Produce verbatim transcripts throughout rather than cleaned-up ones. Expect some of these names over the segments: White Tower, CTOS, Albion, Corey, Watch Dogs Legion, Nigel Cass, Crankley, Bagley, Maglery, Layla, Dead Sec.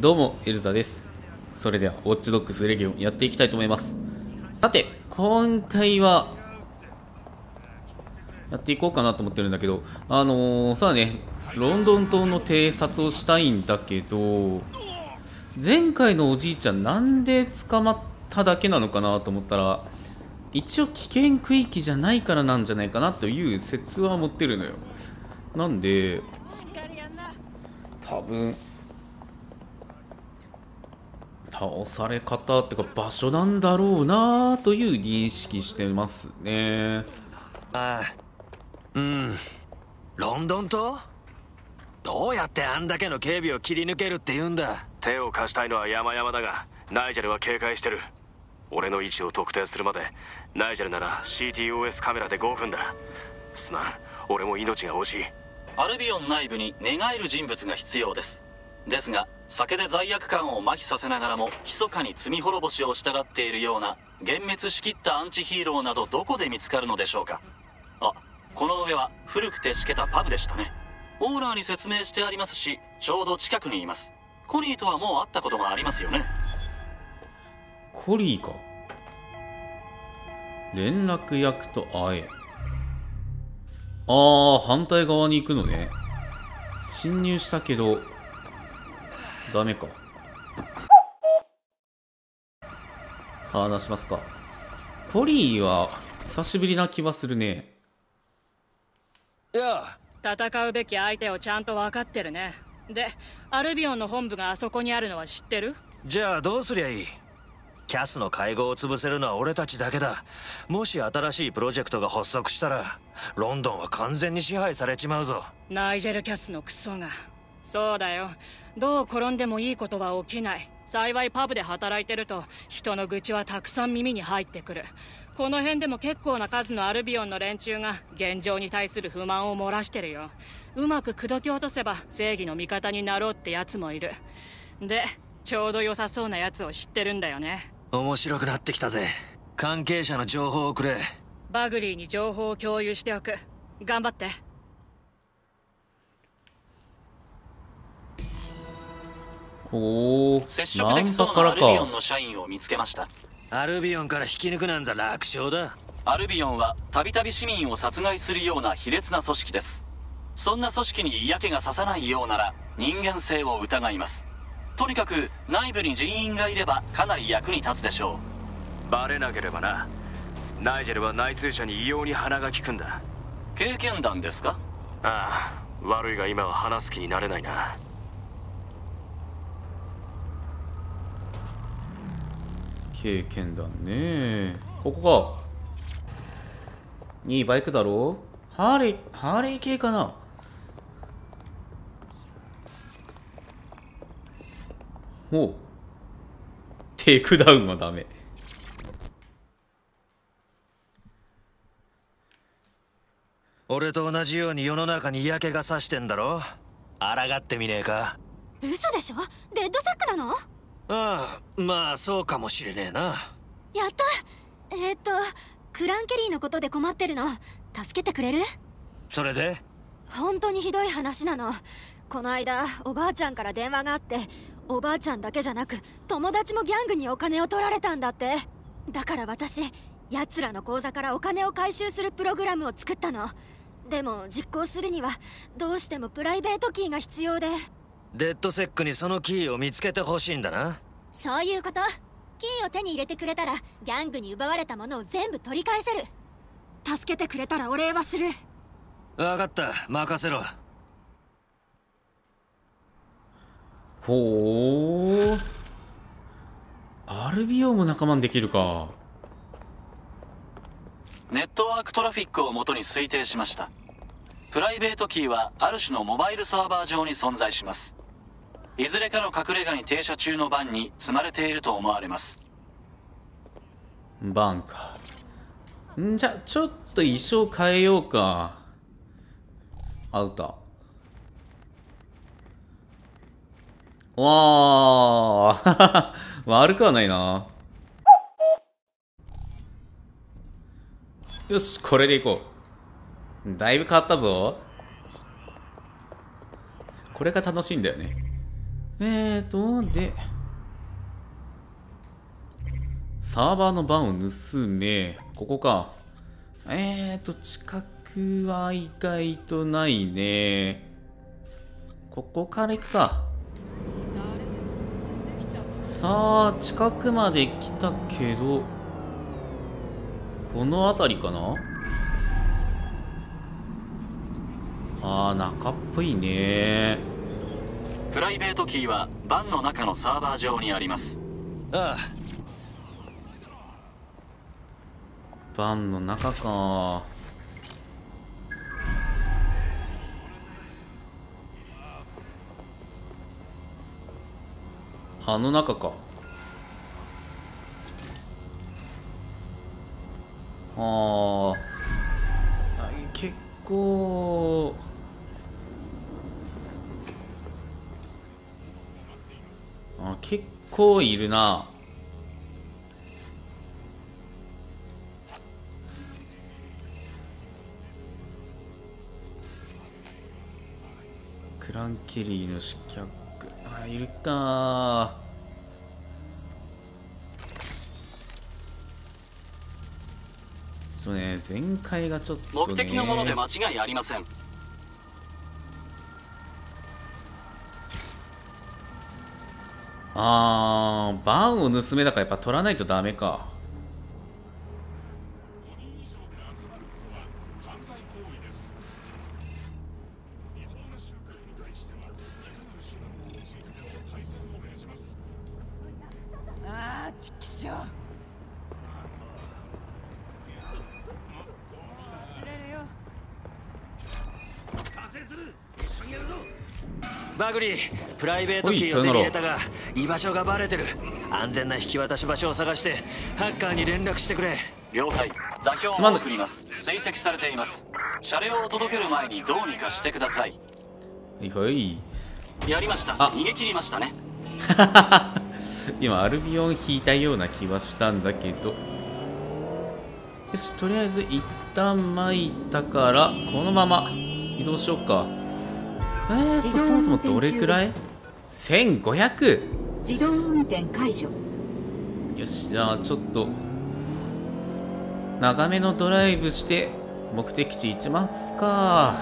どうもエルザです。それではウォッチドッグスレギオンやっていきたいと思います。さて今回はやっていこうかなと思ってるんだけど、あのー、さあね、ロンドン島の偵察をしたいんだけど、前回のおじいちゃんなんで捕まっただけなのかなと思ったら、一応危険区域じゃないからなんじゃないかなという説は持ってるのよ。なんで多分倒され方っていうか場所なんだろうなという認識してますね。ああ、うん、ロンドン島？どうやってあんだけの警備を切り抜けるって言うんだ。手を貸したいのは山々だが、ナイジェルは警戒してる。俺の位置を特定するまでナイジェルなら シーティーオーエス カメラでごふんだ。すまん、俺も命が惜しい。アルビオン内部に寝返る人物が必要です。ですが酒で罪悪感を麻痺させながらも密かに罪滅ぼしを従っているような幻滅しきったアンチヒーローなどどこで見つかるのでしょうか。あ、この上は古くてしけたパブでしたね。オーナーに説明してありますし、ちょうど近くにいます。コリーとはもう会ったことがありますよね。コリーか。連絡役と会え。あー、反対側に行くのね。侵入したけどダメか。話しますか。コリーは久しぶりな気はするね。戦うべき相手をちゃんと分かってるね。で、アルビオンの本部があそこにあるのは知ってる？じゃあどうすりゃいい？キャスの会合を潰せるのは俺たちだけだ。もし新しいプロジェクトが発足したらロンドンは完全に支配されちまうぞ。ナイジェル・キャスのクソが。そうだよ、どう転んでもいいことは起きない。幸いパブで働いてると人の愚痴はたくさん耳に入ってくる。この辺でも結構な数のアルビオンの連中が現状に対する不満を漏らしてるよ。うまく口説き落とせば正義の味方になろうってやつもいる。で、ちょうど良さそうなやつを知ってるんだよね。面白くなってきたぜ。関係者の情報をくれ。バグリーに情報を共有しておく。頑張って。おお、接触できそうなアルビオンの社員を見つけました。アルビオンから引き抜くなんざ楽勝だ。アルビオンはたびたび市民を殺害するような卑劣な組織です。そんな組織に嫌気がささないようなら人間性を疑います。とにかく内部に人員がいればかなり役に立つでしょう。バレなければな。ナイジェルは内通者に異様に鼻が利くんだ。経験談ですか？ああ、悪いが今は話す気になれないな。経験だね。ここか。いいバイクだろ。ハーレー、ハーレー系かな。おう。テイクダウンはダメ。俺と同じように世の中に嫌気がさしてんだろ。抗ってみねえか。嘘でしょ、レッドサックなの？ああ、まあそうかもしれねえな。やった。えー、っとクランケリーのことで困ってるの。助けてくれる？それで？本当にひどい話なの。この間おばあちゃんから電話があって、おばあちゃんだけじゃなく友達もギャングにお金を取られたんだって。だから私、奴らの口座からお金を回収するプログラムを作ったの。でも実行するにはどうしてもプライベートキーが必要で。デッドセックにそのキーを見つけてほしいんだな。そういうこと。キーを手に入れてくれたらギャングに奪われたものを全部取り返せる。助けてくれたらお礼はする。分かった、任せろ。ほう、アルビオも仲間にできるか。ネットワークトラフィックをもとに推定しました。プライベートキーはある種のモバイルサーバー上に存在します。いずれかの隠れ家に停車中のバンに積まれていると思われます。バンか。んじゃ、ちょっと衣装変えようか。アウター。わー悪くはないな。よし、これでいこう。だいぶ変わったぞ。これが楽しいんだよね。えーと、で、サーバーの番を盗め、ここか。えーと、近くは意外とないね。ここから行くか。さあ、近くまで来たけど、この辺りかな？あー、中っぽいね。プライベートキーはバンの中のサーバー上にあります。ああ、バンの中か。あの中か。ああ、結構あ結構いるな。クランケリーの刺客、あ、いるか。そうね、前回がちょっと、ね、目的のもので間違いありません。あー、バンを盗めだからやっぱ取らないとダメか。ああ、ちっきしょ。忘れるよ。達成する。一緒にやるぞ。バグリー、プライベートキーを手に入れたが居場所がバレてる。安全な引き渡し場所を探してハッカーに連絡してくれ。了解。座標を送ります。追跡されています。車両を届ける前にどうにかしてください。はいはい、やりました。逃げ切りましたね。今アルビオン引いたような気はしたんだけど、よし、とりあえず一旦巻いたからこのまま移動しようか。えーと、そもそもどれくらい ?せんごひゃく! 自動運転解除。よし、じゃあちょっと長めのドライブして目的地行きますか。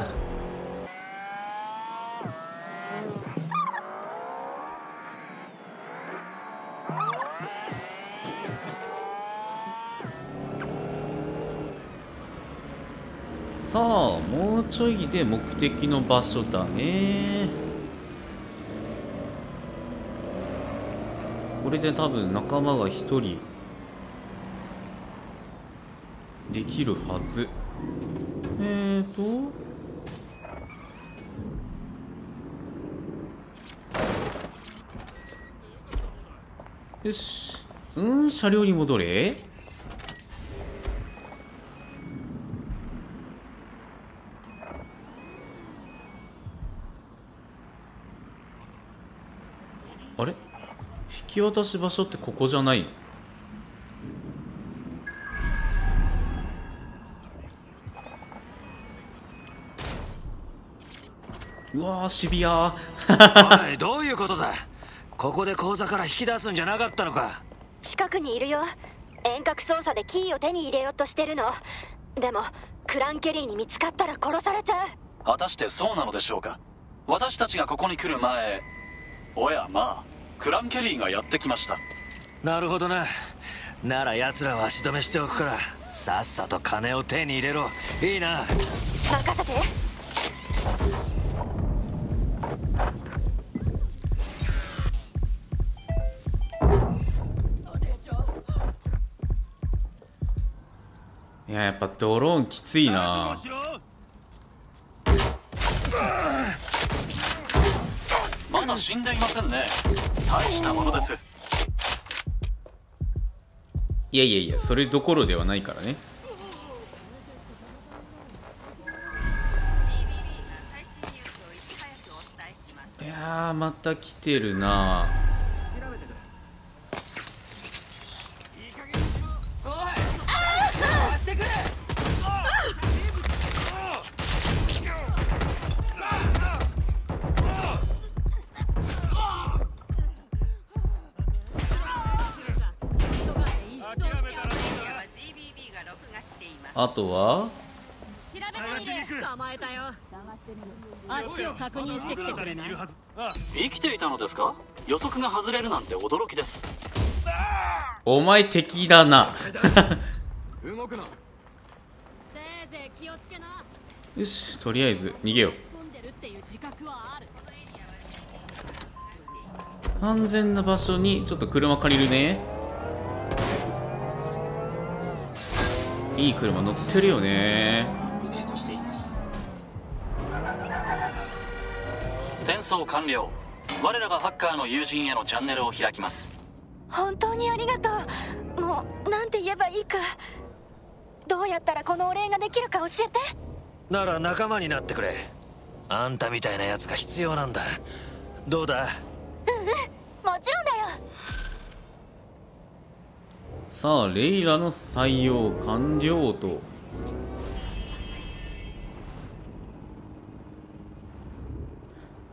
さあ、もうちょいで目的の場所だね。これで多分仲間が一人できるはず。えーとよし、うん、車両に戻れ。あれ、引き渡し場所ってここじゃない？うわー、シビアー。おい、どういうことだ。ここで口座から引き出すんじゃなかったのか。近くにいるよ。遠隔操作でキーを手に入れようとしてるの。でもクランケリーに見つかったら殺されちゃう。果たしてそうなのでしょうか。私たちがここに来る前、おやまあ、クランケリーがやってきました。なるほどな。なら奴らは足止めしておくから、さっさと金を手に入れろ。いいな。任せて。いや、やっぱドローンきついな。まだ死んでいませんね。大したものです。いやいやいや、それどころではないからね。いやー、また来てるな。あとはあっちを確認してきてくれない？生きていたのですか？予測が外れるなんて驚きです。お前敵だな。動くな。よし、とりあえず逃げよう。安全な場所にちょっと車借りるね。いい車乗ってるよね。転送完了。我らがハッカーの友人へのチャンネルを開きます。本当にありがとう。もうなんて言えばいいか、どうやったらこのお礼ができるか教えて。なら仲間になってくれ。あんたみたいなやつが必要なんだ。どうだ？うんうん、もちろんだよ。さあ、レイラの採用完了と。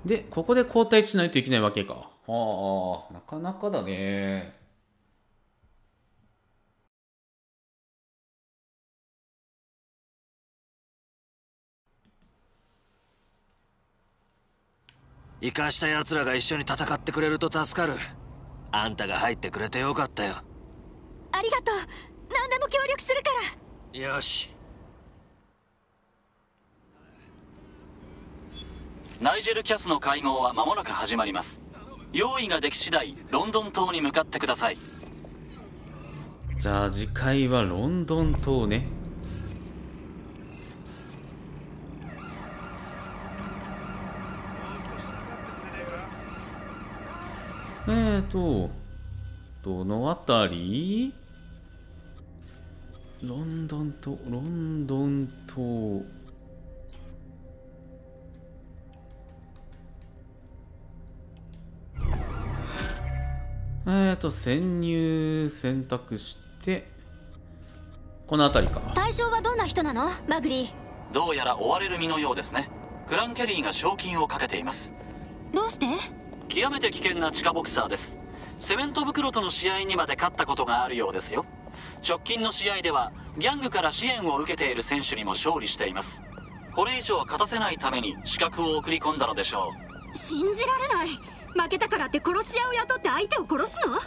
で、ここで交代しないといけないわけか。はあ、なかなかだね。生かした奴らが一緒に戦ってくれると助かる。あんたが入ってくれてよかったよ。ありがとう。何でも協力するから。よし。ナイジェルキャスの会合は間もなく始まります。用意ができ次第ロンドン島に向かってください。じゃあ次回はロンドン島ね。えーと、どのあたり？ロンドン島、ロンドン島。えーと、潜入選択して、このあたりか。対象はどんな人なの？マグリー。どうやら追われる身のようですね。クランケリーが賞金をかけています。どうして？極めて危険な地下ボクサーです。セメント袋との試合にまで勝ったことがあるようですよ。直近の試合ではギャングから支援を受けている選手にも勝利しています。これ以上勝たせないために刺客を送り込んだのでしょう。信じられない。負けたからって殺し屋を雇って相手を殺すの？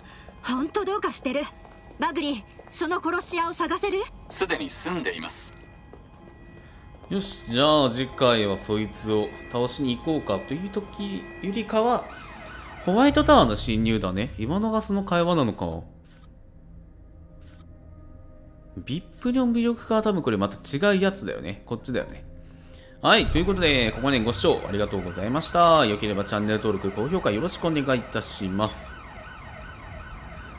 本当どうかしてる。バグリー、その殺し屋を探せる？すでに済んでいます。よし、じゃあ次回はそいつを倒しに行こうかという時よりかはホワイトタワーの侵入だね。今のがその会話なのか。ビップの魅力化は多分これまた違うやつだよね。こっちだよね。はい、ということで、ここまでご視聴ありがとうございました。良ければチャンネル登録、高評価よろしくお願いいたします。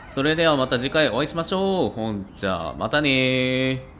それではまた次回お会いしましょう。ほんじゃ、またねー。